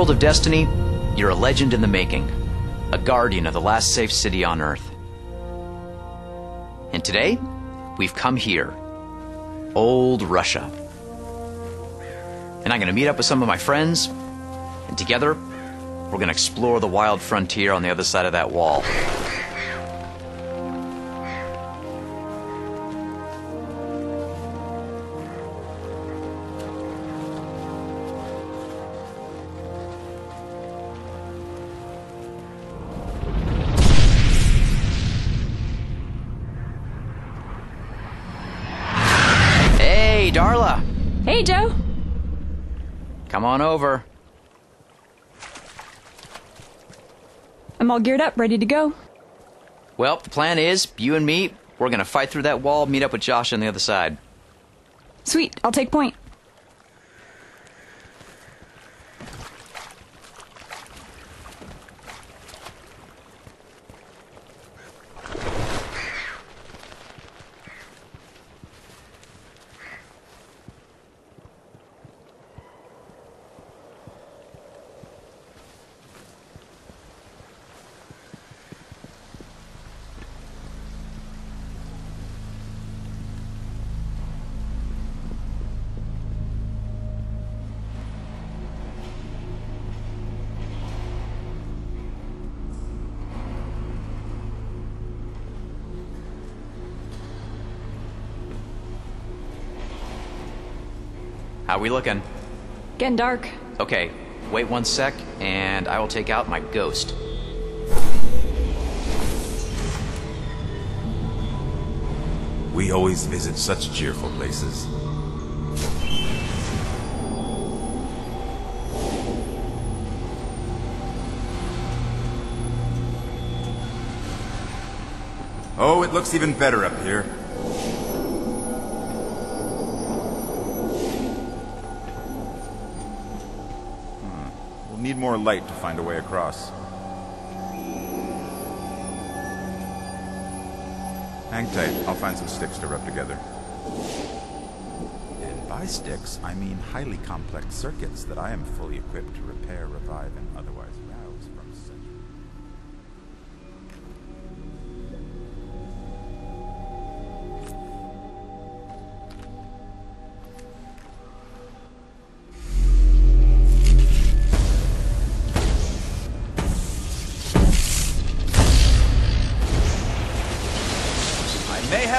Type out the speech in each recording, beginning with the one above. world of Destiny, you're a legend in the making. A guardian of the last safe city on Earth. And today, we've come here. Old Russia. And I'm going to meet up with some of my friends, and together, we're going to explore the wild frontier on the other side of that wall. Hey, Darla! Hey, Joe! Come on over. I'm all geared up, ready to go. Well, the plan is, you and me, we're going to fight through that wall, meet up with Josh on the other side. Sweet, I'll take point. How we looking? Getting dark. Okay, wait one sec, and I will take out my ghost. We always visit such cheerful places. Oh, it looks even better up here. Need more light to find a way across. Hang tight, I'll find some sticks to rub together. And by sticks, I mean highly complex circuits that I am fully equipped to repair, revive, and otherwise rouse from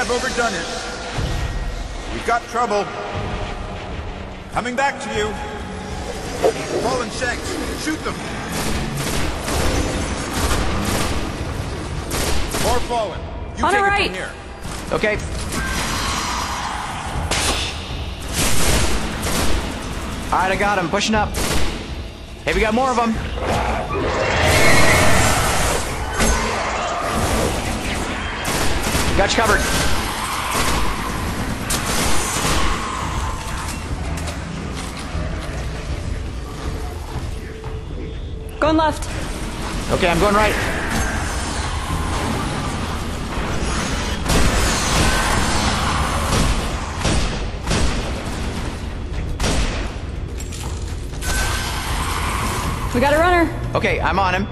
overdone it. We've got trouble. Coming back to you. Fallen shanks. Shoot them. More fallen. You on take right. It from here. Okay. All right, I got him. Pushing up. Hey, we got more of them. Got you covered. Going left. Okay, I'm going right. We got a runner. Okay, I'm on him.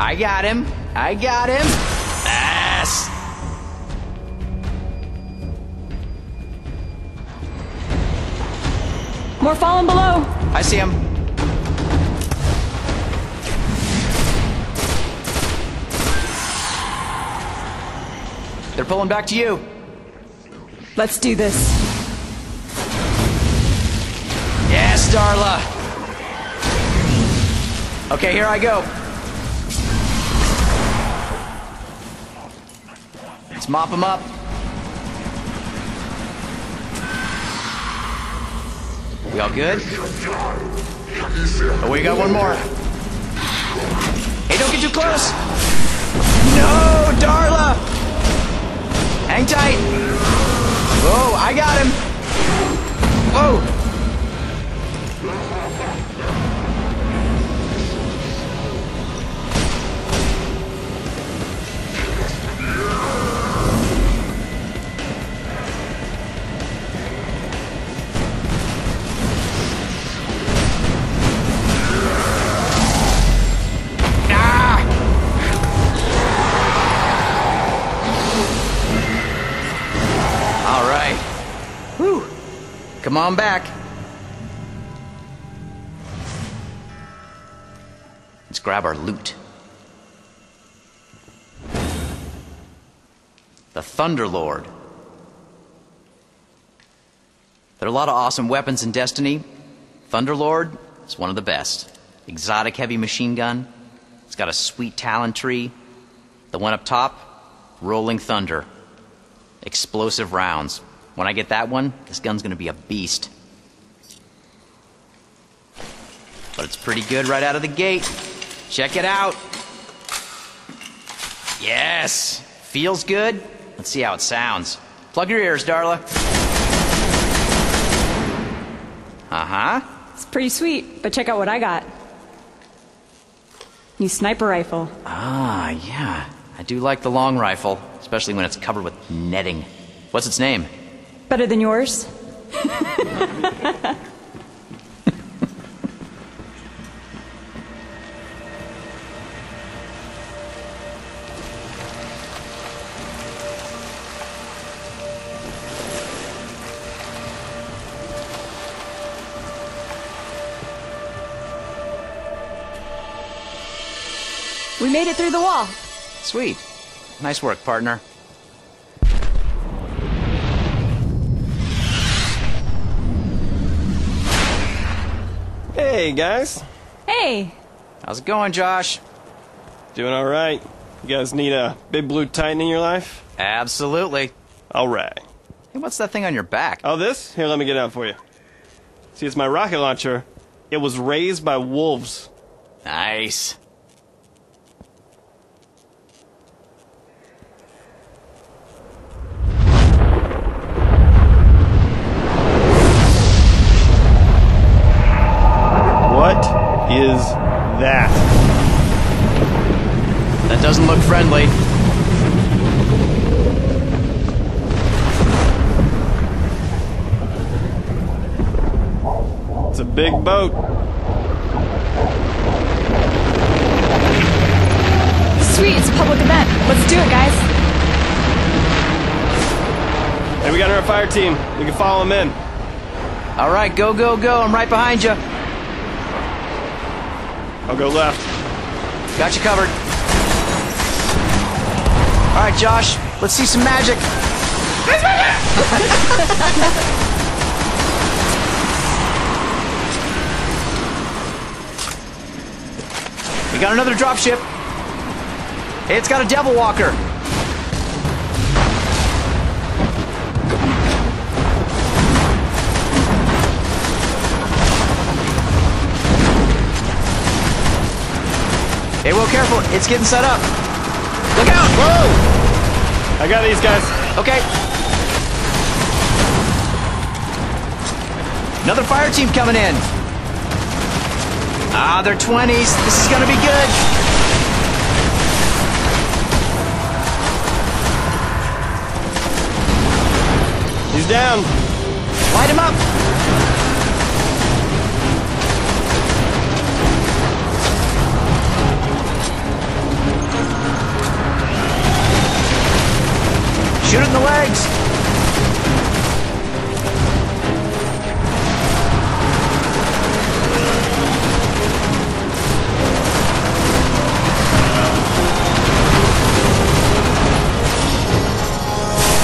I got him. I got him. Ass. More falling below. I see him. They're pulling back to you. Let's do this. Yes, Darla. Okay, here I go. Let's mop them up. We all good? Oh, we got one more. Hey, don't get too close. No, Darla. Hang tight! Whoa, I got him! Whoa! Come on back. Let's grab our loot. The Thunderlord. There are a lot of awesome weapons in Destiny. Thunderlord is one of the best. Exotic heavy machine gun. It's got a sweet Talon tree. The one up top, Rolling Thunder. Explosive rounds. When I get that one, this gun's gonna be a beast. But it's pretty good right out of the gate. Check it out. Yes! Feels good? Let's see how it sounds. Plug your ears, Darla. Uh-huh. It's pretty sweet, but check out what I got. New sniper rifle. Ah, yeah. I do like the long rifle, especially when it's covered with netting. What's its name? Better than yours. We made it through the wall. Sweet. Nice work, partner. Hey, guys. Hey. How's it going, Josh? Doing all right. You guys need a big blue Titan in your life? Absolutely. All right. Hey, what's that thing on your back? Oh, this? Here, let me get it out for you. See, it's my rocket launcher. It was raised by wolves. Nice. Is that? That doesn't look friendly. It's a big boat. Sweet, it's a public event. Let's do it, guys. Hey, we got our fire team. We can follow them in. All right, go, go, go. I'm right behind you. I'll go left. Got you covered. All right, Josh, let's see some magic. We got another dropship. It's got a devil walker. Hey, well, careful. It's getting set up. Look out! Whoa! I got these guys. Okay. Another fire team coming in. Ah, they're 20s. This is gonna be good. He's down. Light him up. Shoot it in the legs!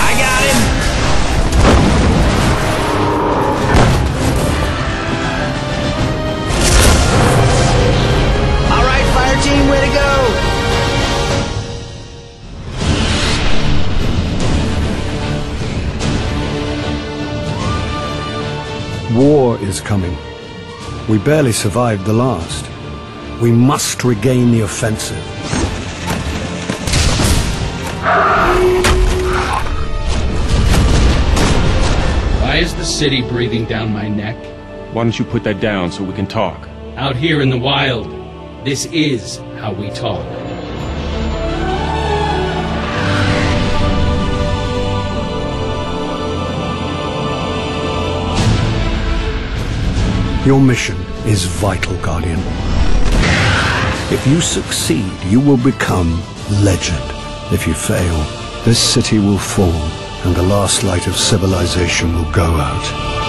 I got him! Alright, fire team, way to go! War is coming. We barely survived the last. We must regain the offensive. Why is the city breathing down my neck? Why don't you put that down so we can talk? Out here in the wild, this is how we talk. Your mission is vital, Guardian. If you succeed, you will become legend. If you fail, this city will fall, and the last light of civilization will go out.